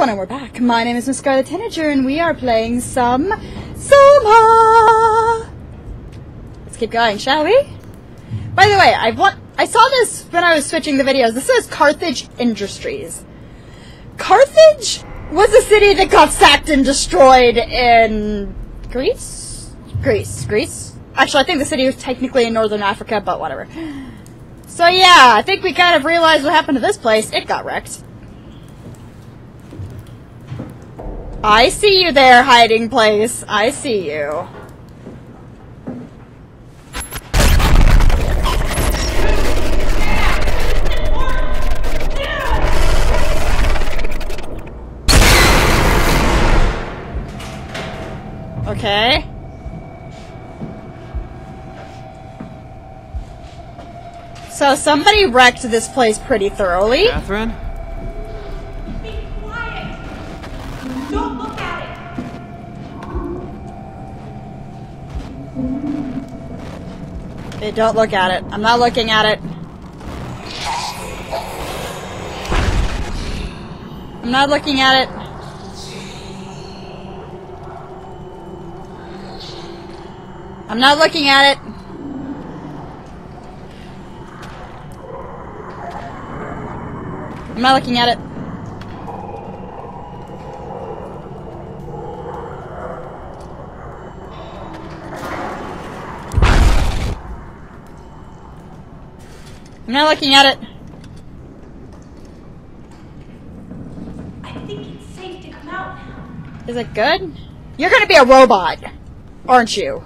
Hello and we're back. My name is Miss Scarlet Tanager and we are playing some Soma. Let's keep going, shall we? By the way, I saw this when I was switching the videos. This is Carthage Industries. Carthage was a city that got sacked and destroyed in Greece. Actually, I think the city was technically in northern Africa, but whatever. So yeah, I think we kind of realized what happened to this place. It got wrecked. I see you there, hiding place. I see you. Okay. So somebody wrecked this place pretty thoroughly. Catherine? Be quiet! Don't look at it! Hey, don't look at it. I'm not looking at it. I'm not looking at it. I'm not looking at it. I'm not looking at it. I'm not looking at it. I think it's safe to come out now. Is it good? You're gonna be a robot, aren't you?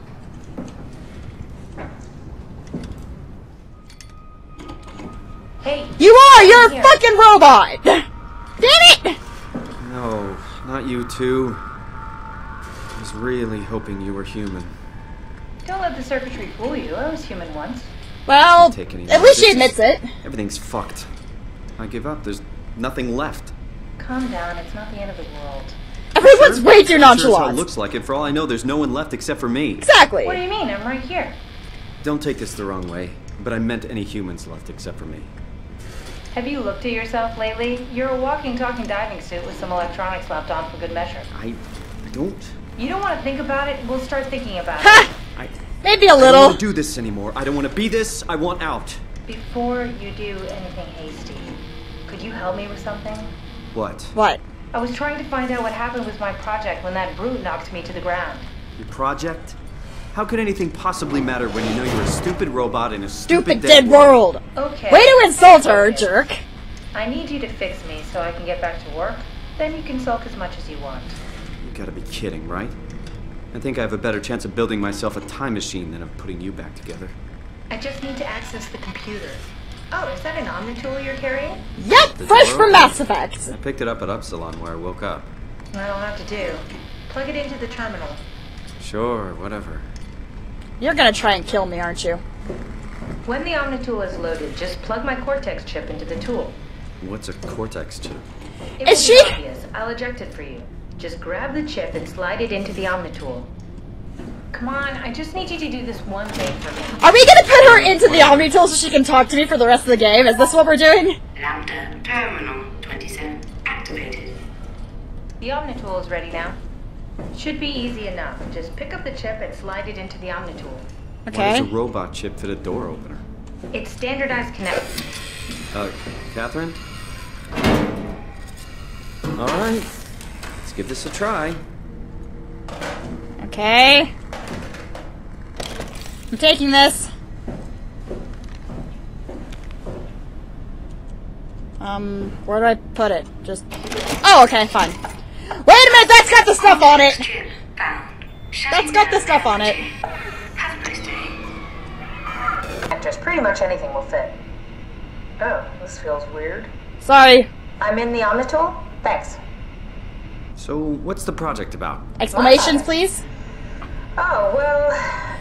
Hey. You are! You're a fucking robot! Damn it! No, not you two. I was really hoping you were human. Don't let the circuitry fool you. I was human once. Well, at least she admits it. Everything's fucked. I give up. There's nothing left. Calm down. It's not the end of the world. Everyone's way too nonchalant. It looks like it. For all I know, there's no one left except for me. Exactly. What do you mean? I'm right here. Don't take this the wrong way, but I meant any humans left except for me. Have you looked at yourself lately? You're a walking, talking diving suit with some electronics slapped on for good measure. I don't. You don't want to think about it? We'll start thinking about it. Maybe a little. I don't want to do this anymore. I don't want to be this. I want out. Before you do anything hasty, could you help me with something? What? What? I was trying to find out what happened with my project when that brute knocked me to the ground. Your project? How could anything possibly matter when you know you're a stupid robot in a stupid dead world? Okay. Way to insult her, jerk. I need you to fix me so I can get back to work. Then you can sulk as much as you want. You gotta be kidding, right? I think I have a better chance of building myself a time machine than of putting you back together. I just need to access the computer. Oh, is that an Omnitool you're carrying? Yep, fresh from Mass Effect. I picked it up at Upsilon where I woke up. That'll have to do. Plug it into the terminal. Sure, whatever. You're gonna try and kill me, aren't you? When the Omnitool is loaded, just plug my Cortex chip into the tool. What's a Cortex chip? Is she obvious? I'll eject it for you. Just grab the chip and slide it into the Omnitool. Come on, I just need you to do this one thing for me. Are we gonna put her into the Omnitool so she can talk to me for the rest of the game? Is this what we're doing? Lambda terminal 27 activated. The Omnitool is ready now. Should be easy enough. Just pick up the chip and slide it into the Omnitool. Okay. Why does a robot chip fit a door opener? It's standardized connect. Catherine? Alright. Let's give this a try. Okay. I'm taking this. Where do I put it? Just... Oh, okay, fine. Wait a minute, that's got the stuff on it! That's got the stuff on it. Have a nice day. Just pretty much anything will fit. Oh, this feels weird. Sorry. I'm in the Omnitool? Thanks. So, what's the project about? Explanations, please? Oh, well,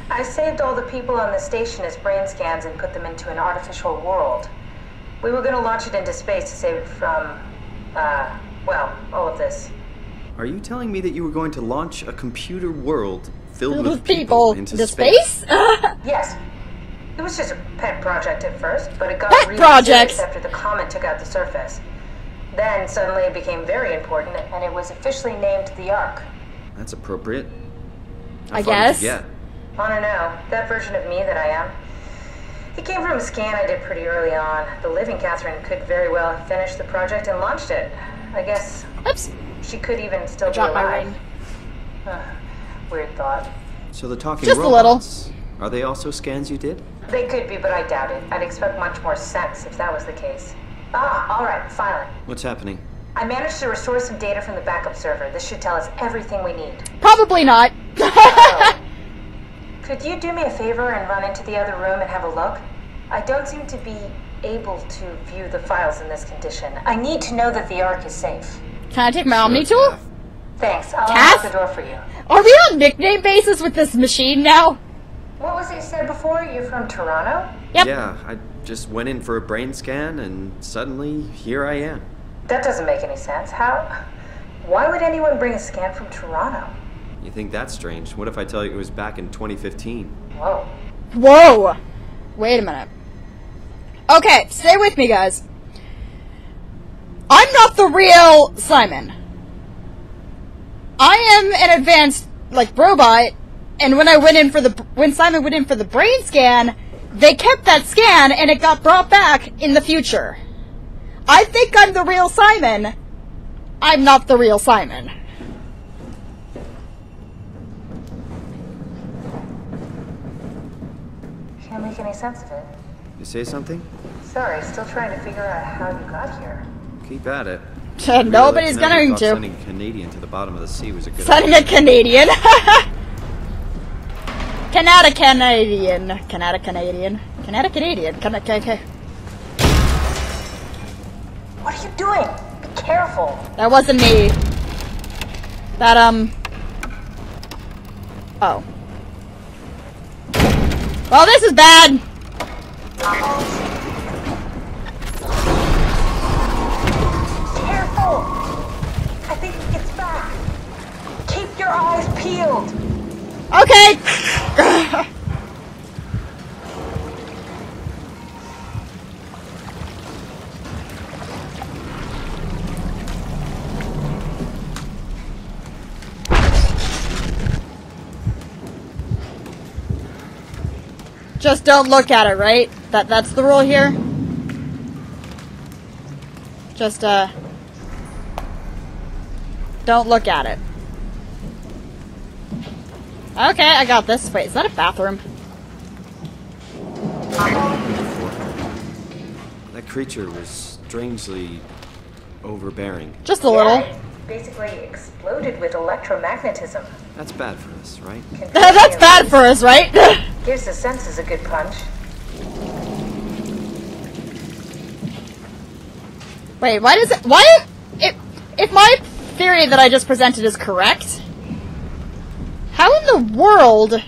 I saved all the people on the station as brain scans and put them into an artificial world. We were going to launch it into space to save it from, well, all of this. Are you telling me that you were going to launch a computer world filled with people into space? Yes. It was just a pet project at first, but it got really serious after the comet took out the surface. Then suddenly it became very important, and it was officially named the Ark. That's appropriate. I guess. Yeah. I don't know. That version of me that I am. It came from a scan I did pretty early on. The living Catherine could very well have finished the project and launched it. I guess. Oops. She could even still be alive. Weird thought. So the talking robots. Just a little. Are they also scans you did? They could be, but I doubt it. I'd expect much more sense if that was the case. Ah, all right, finally. What's happening? I managed to restore some data from the backup server. This should tell us everything we need. Probably not. Could you do me a favor and run into the other room and have a look? I don't seem to be able to view the files in this condition. I need to know that the Ark is safe. Can I take my Omnitool? Thanks, I'll unlock the door for you. Are we on nickname basis with this machine now? What was it you said before? You're from Toronto? Yep. Yeah, I just went in for a brain scan and suddenly here I am. That doesn't make any sense. How? Why would anyone bring a scan from Toronto? You think that's strange? What if I tell you it was back in 2015? Whoa. Whoa! Wait a minute. Okay, stay with me, guys. I'm not the real Simon. I am an advanced, like, robot. And when I went in for the, when Simon went in for the brain scan, they kept that scan and it got brought back in the future. I think I'm the real Simon. I'm not the real Simon. Can't make any sense of it. You say something? Sorry, still trying to figure out how you got here. Keep at it. Nobody's going to. Sending a Canadian to the bottom of the sea was a good idea. Sending a Canadian. Canada Canadian. What are you doing? Be careful. That wasn't me. That, oh. Well, this is bad. Careful. I think it gets back. Keep your eyes peeled. Okay. Just don't look at it, right? That's the rule here. Just don't look at it. Okay, I got this. Wait, is that a bathroom? That creature was strangely overbearing. Just a little. Yeah, it basically exploded with electromagnetism. That's bad for us, right? That's bad for us, right? Gives the senses a good punch. Wait, why does it... Why... If my theory that I just presented is correct... How in the world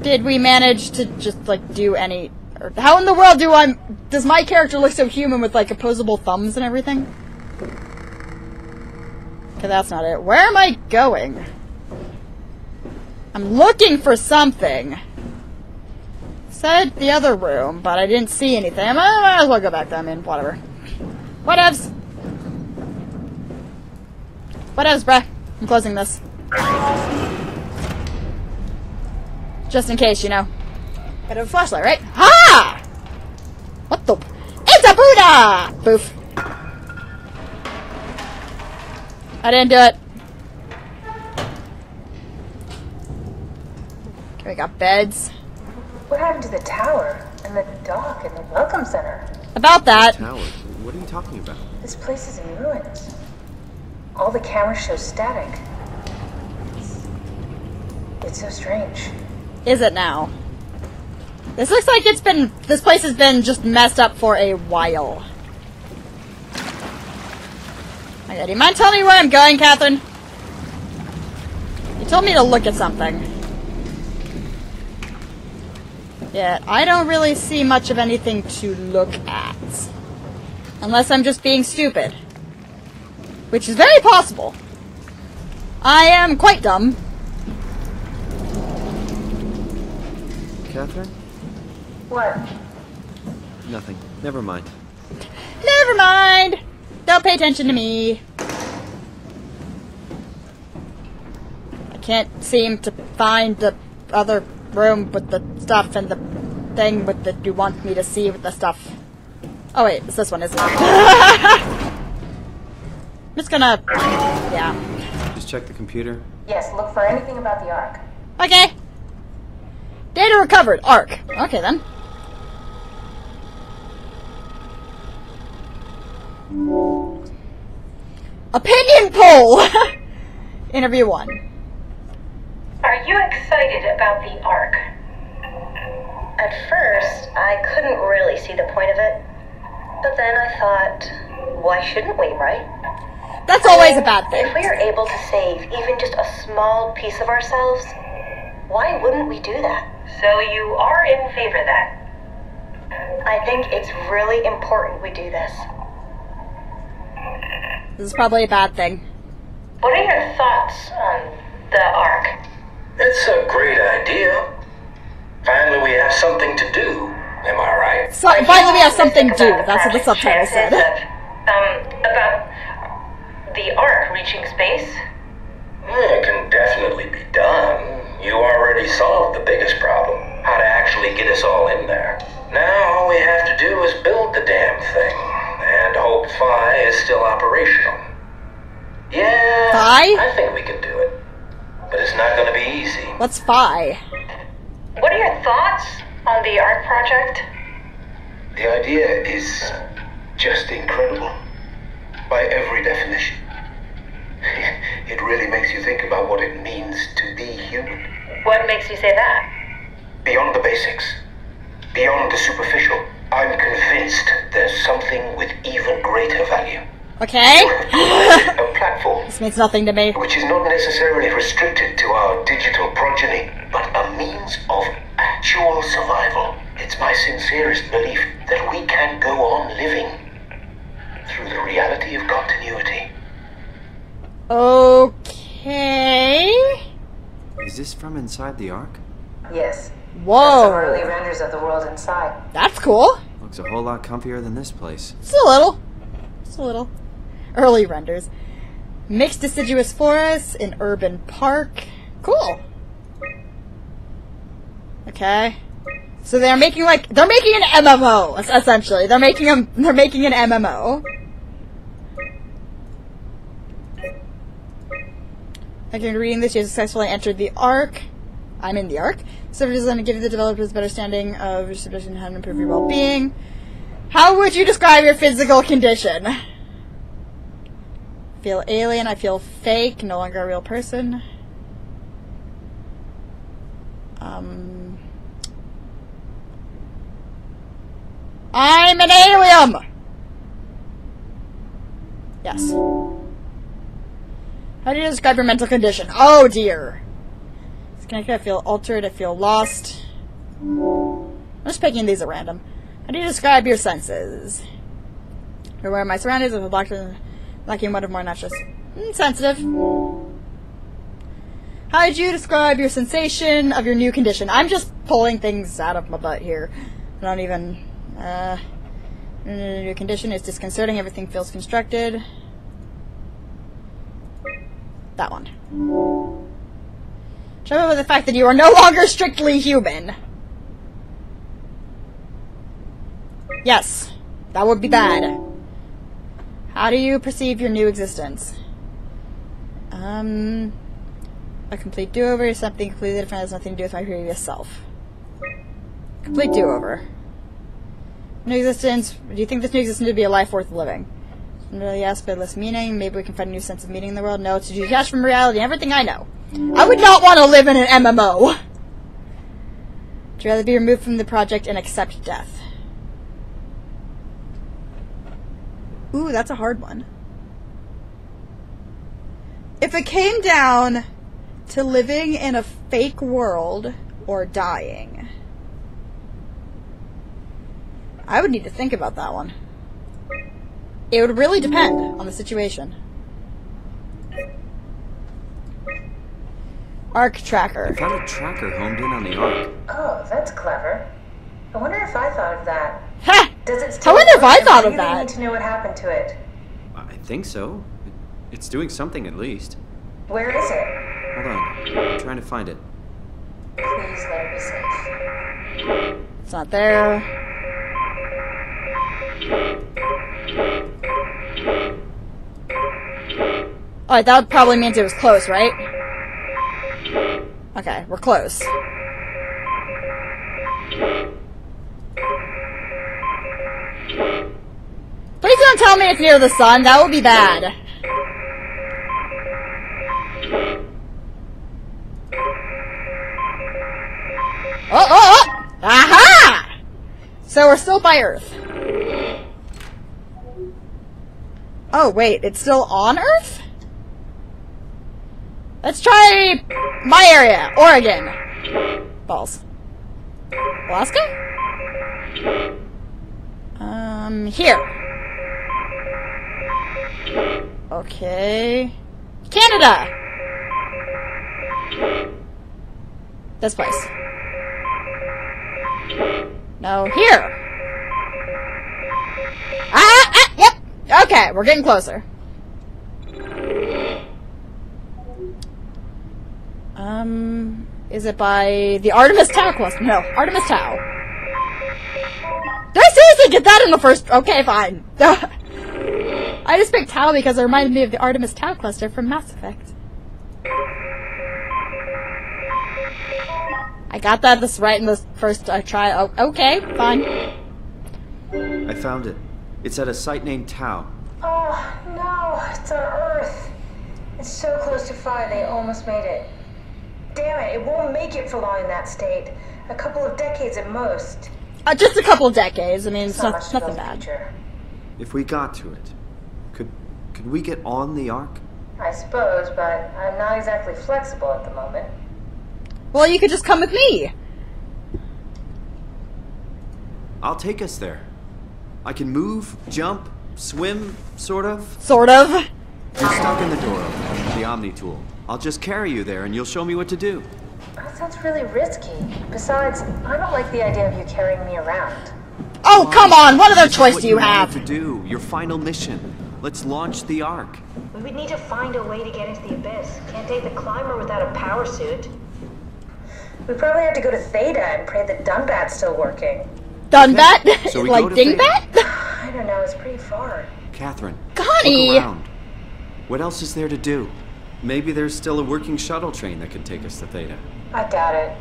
did we manage to just, like, do any... Or how in the world do I... Does my character look so human with, like, opposable thumbs and everything? Okay, that's not it. Where am I going? I'm looking for something. Said the other room, but I didn't see anything. I might as well go back there. I mean, whatever. Whatevs. Whatevs, bruh. I'm closing this. Just in case, you know. Got a flashlight, right? Ha! What the? It's a Buddha! Boof. I didn't do it. Okay, we got beds. What happened to the tower and the dock and the welcome center? About that. Tower? What are you talking about? This place is in ruins. All the cameras show static. It's so strange. Is it now? This looks like it's been... This place has been just messed up for a while. Okay, do you mind telling me where I'm going, Catherine? You told me to look at something. Yeah, I don't really see much of anything to look at. Unless I'm just being stupid. Which is very possible. I am quite dumb. Catherine? What? Nothing. Never mind. Never mind. Don't pay attention to me. I can't seem to find the other room with the stuff and the thing with that you want me to see with the stuff. Oh wait, it's this one, isn't it? I'm just gonna... yeah. Just check the computer. Yes, look for anything about the Ark. Okay. Data recovered. Ark. Okay then. Opinion poll! Interview 1. Are you excited about the Ark? At first, I couldn't really see the point of it. But then I thought, why shouldn't we, right? That's always a bad thing. If we are able to save even just a small piece of ourselves, why wouldn't we do that? So you are in favor of that? I think it's really important we do this. This is probably a bad thing. What are your thoughts on the Ark? It's a great idea. Finally we have something to do, am I right? So, finally we have something to do, that's what the subtitle said. About the Ark reaching space? Yeah, it can definitely be done. You already solved the biggest problem, how to actually get us all in there. Now all we have to do is build the damn thing. And hope Phi is still operational. Yeah, Phi? I think we can do it. But it's not going to be easy. What's Phi? What are your thoughts on the Ark project? The idea is just incredible. By every definition. It really makes you think about what it means to be human. What makes you say that? Beyond the basics. Beyond the superficial. I'm convinced there's something with even greater value. Okay. A platform. This means nothing to me. Which is not necessarily restricted to our digital progeny, but a means of actual survival. It's my sincerest belief that we can go on living through the reality of continuity. Okay. Is this from inside the Ark? Yes. Whoa! Some early renders of the world inside. That's cool. Looks a whole lot comfier than this place. Just a little. Just a little. Early renders. Mixed deciduous forest in urban park. Cool. Okay. So they're making like an MMO essentially. They're making an MMO. After reading this, you have successfully entered the Ark. I'm in the Ark. So we're just going to give the developers better standing of your submission and improve your well-being. How would you describe your physical condition? Feel alien. I feel fake. No longer a real person. I'm an alien. Yes. How do you describe your mental condition? Oh dear. I feel altered, I feel lost. I'm just picking these at random. How do you describe your senses? You're aware of my surroundings, if I'm lacking one of more natural. Sensitive. How do you describe your sensation of your new condition? I'm just pulling things out of my butt here. I don't even. Your new condition is disconcerting, everything feels constructed. That one. Trouble with the fact that you are no longer strictly human. Yes, that would be bad. How do you perceive your new existence? A complete do-over, something completely different has nothing to do with my previous self. Complete do-over. New existence, do you think this new existence would be a life worth living? Yes, but less meaning, maybe we can find a new sense of meaning in the world. No, it's detached from reality, everything I know. I would not want to live in an MMO. I'd rather be removed from the project and accept death. Ooh, that's a hard one. If it came down to living in a fake world or dying, I would need to think about that one. It would really depend on the situation. Ark tracker. I found a tracker homed in on the Ark. Oh, that's clever. I wonder if I thought of that. Ha! Does it still? How when have I thought of that? I need to know what happened to it. I think so. It's doing something at least. Where is it? Hold on. I'm trying to find it. Please let it be safe. It's not there. Alright, that probably means it was close, right? Okay, we're close. Please don't tell me it's near the sun, that would be bad. Oh, oh, oh! Aha! So we're still by Earth. Oh, wait, it's still on Earth? Let's try my area, Oregon. Balls. Alaska? Here. Okay. Canada! This place. No, here. Ah, ah, yep. Okay, we're getting closer. Is it by the Artemis Tau cluster? No, Artemis Tau. Did I seriously get that in the first? Okay, fine. I just picked Tau because it reminded me of the Artemis Tau cluster from Mass Effect. I got that this right in the first try. Oh, okay, fine. I found it. It's at a site named Tau. Oh, no, it's on Earth. It's so close to 5, they almost made it. Damn it, it won't make it for long in that state. A couple of decades at most. Just a couple of decades. I mean, it's not nothing bad. If we got to it, could we get on the Ark? I suppose, but I'm not exactly flexible at the moment. Well, you could just come with me. I'll take us there. I can move, jump, swim, sort of. Sort of. You're stuck in the door of the Omnitool. I'll just carry you there and you'll show me what to do. That sounds really risky. Besides, I don't like the idea of you carrying me around. Oh, come on. What other choice do you have? To do your final mission. Let's launch the Ark. We would need to find a way to get into the abyss. Can't take the climber without a power suit. We probably have to go to Theta and pray that Dunbat's still working. Dunbat? So like Dingbat? I don't know, it's pretty far. Catherine, look around. What else is there to do? Maybe there's still a working shuttle train that could take us to Theta. I doubt it.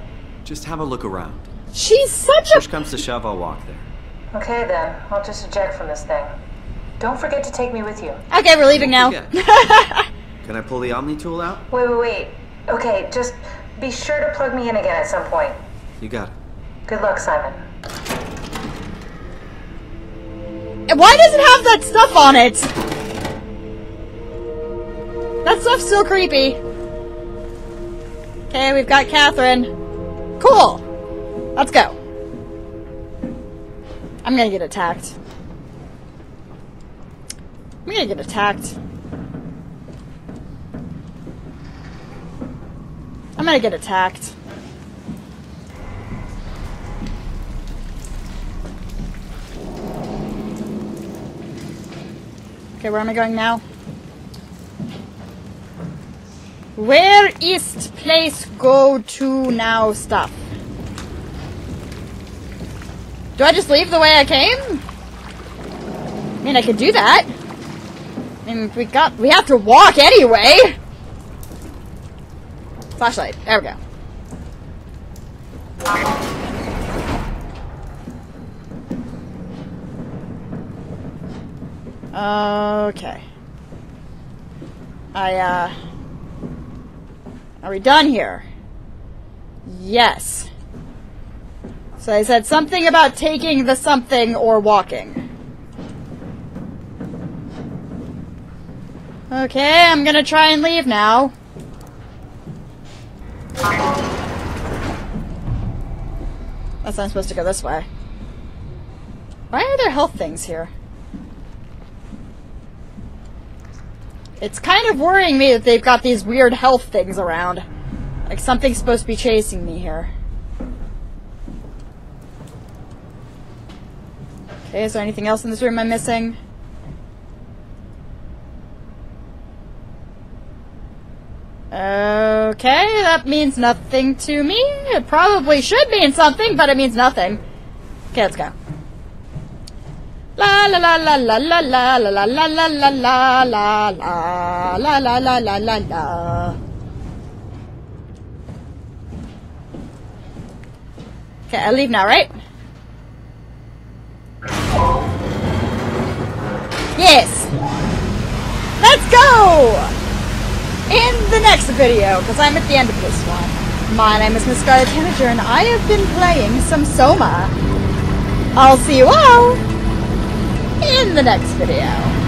Just have a look around. She's such a... Push comes to shove, I'll walk there. Okay then, I'll just eject from this thing. Don't forget to take me with you. Okay, we're leaving now. Can I pull the Omnitool out? Wait. Okay, just... be sure to plug me in again at some point. You got it. Good luck, Simon. And why does it have that stuff on it? That stuff's still creepy. Okay, we've got Catherine. Cool. Let's go. I'm gonna get attacked. I'm gonna get attacked. Okay, where am I going now? Where is place go to now stuff? Do I just leave the way I came? I mean, I could do that. I mean, we have to walk anyway. Flashlight. There we go. Okay. Are we done here? Yes. So I said something about taking the something or walking. Okay, I'm gonna try and leave now. Unless I'm supposed to go this way. Why are there health things here? It's kind of worrying me that they've got these weird health things around. Like something's supposed to be chasing me here. Is there anything else in this room I'm missing? Okay, that means nothing to me. It probably should mean something, but it means nothing. Okay, let's go. La la la la la la la la la la la la la la la la la la la la. Okay, I leave now, right? Yes! Let's go! In the next video, because I'm at the end of this one. My name is Miss Scarlet Tanager, and I have been playing some Soma. I'll see you all in the next video.